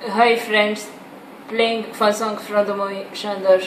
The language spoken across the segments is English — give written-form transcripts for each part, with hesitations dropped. Hi friends, playing fun song from the movie Shaandaar.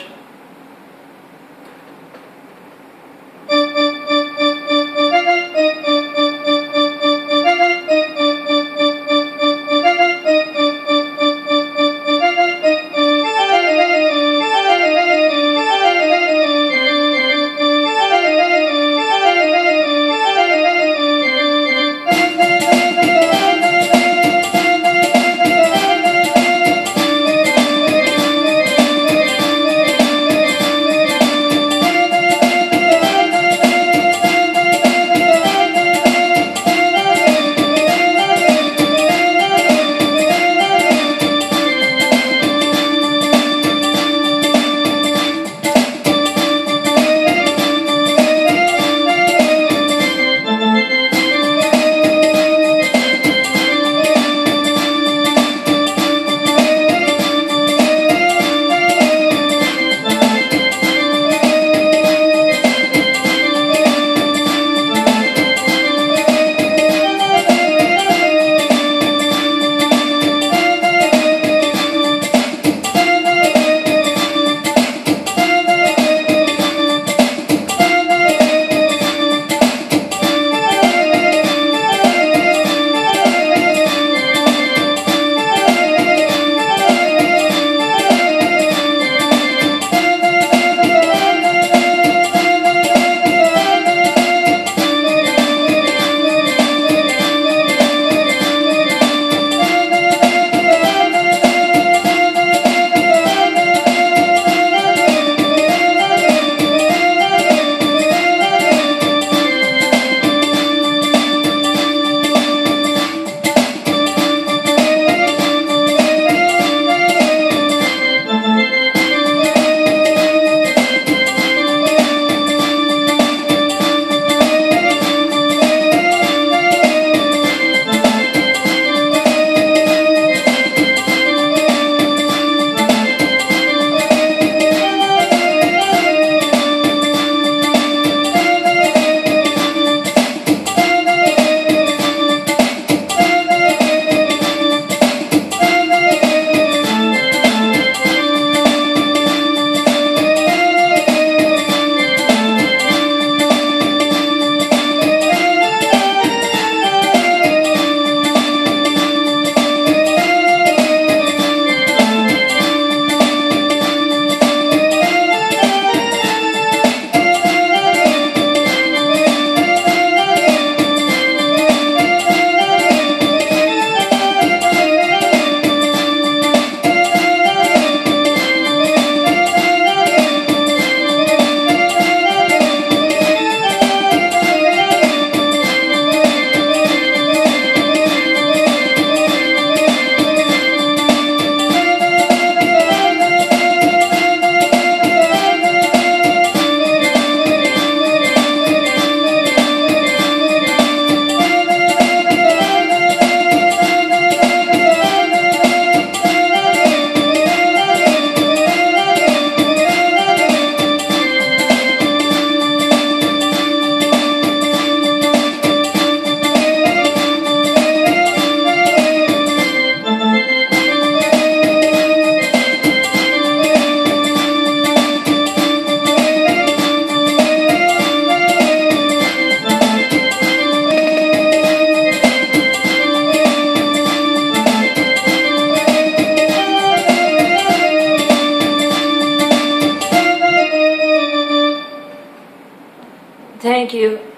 Thank you.